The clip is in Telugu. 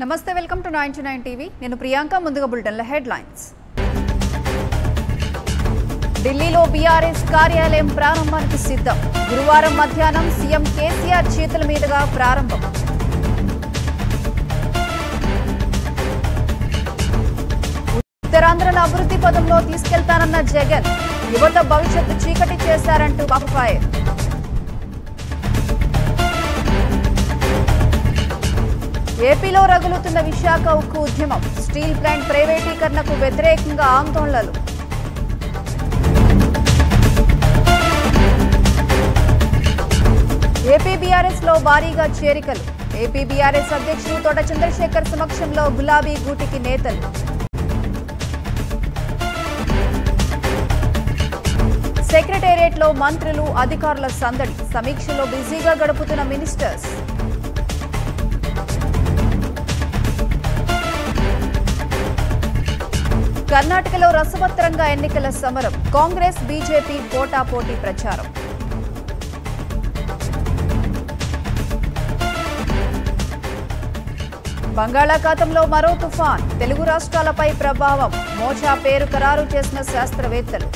नमस्ते, वेलकम टू 99 टीवी। नेनु प्रियांका। मुंदुगा बुलेटिन लो हेडलाइंस। ఢిల్లీలో బీఆర్ఎస్ కార్యాలయం ప్రారంభానికి సిద్ధం। గురువారం మధ్యాహ్నం సీఎం కేసీఆర్ చేతుల మీదుగా ప్రారంభం। ఉత్తరాంధ్రను అభివృద్ధి పదంలో తీసుకెళ్తానన్న జగన్ యువత భవిష్యత్తు చీకటి చేశారంటూ అభిప్రాయం। ఏపీలో రగులుతున్న విశాఖ ఉక్కు ఉద్యమం। స్టీల్ ప్లాంట్ ప్రైవేటీకరణకు వ్యతిరేకంగా ఆందోళనలు। ఏపీ బీఆర్ఎస్ లో భారీగా చేరికలు। ఏపీ బీఆర్ఎస్ అధ్యక్షుడు తోట చంద్రశేఖర్ సమక్షంలో గులాబీ గూటికి నేతలు। సెక్రటేరియట్ లో మంత్రులు అధికారుల సందడి। సమీక్షలో బిజీగా గడుపుతున్న మినిస్టర్స్। కర్ణాటకలో రసవత్తరంగా ఎన్నికల సమరం। కాంగ్రెస్ బీజేపీ పోటాపోటీ ప్రచారం। బంగాళాఖాతంలో మరో తుఫాన్। తెలుగు రాష్ట్రాలపై ప్రభావం। మోచా పేరు ఖరారు చేసిన శాస్త్రవేత్తలు।